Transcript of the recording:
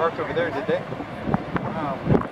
parked over there, did they?